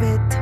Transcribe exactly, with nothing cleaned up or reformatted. private.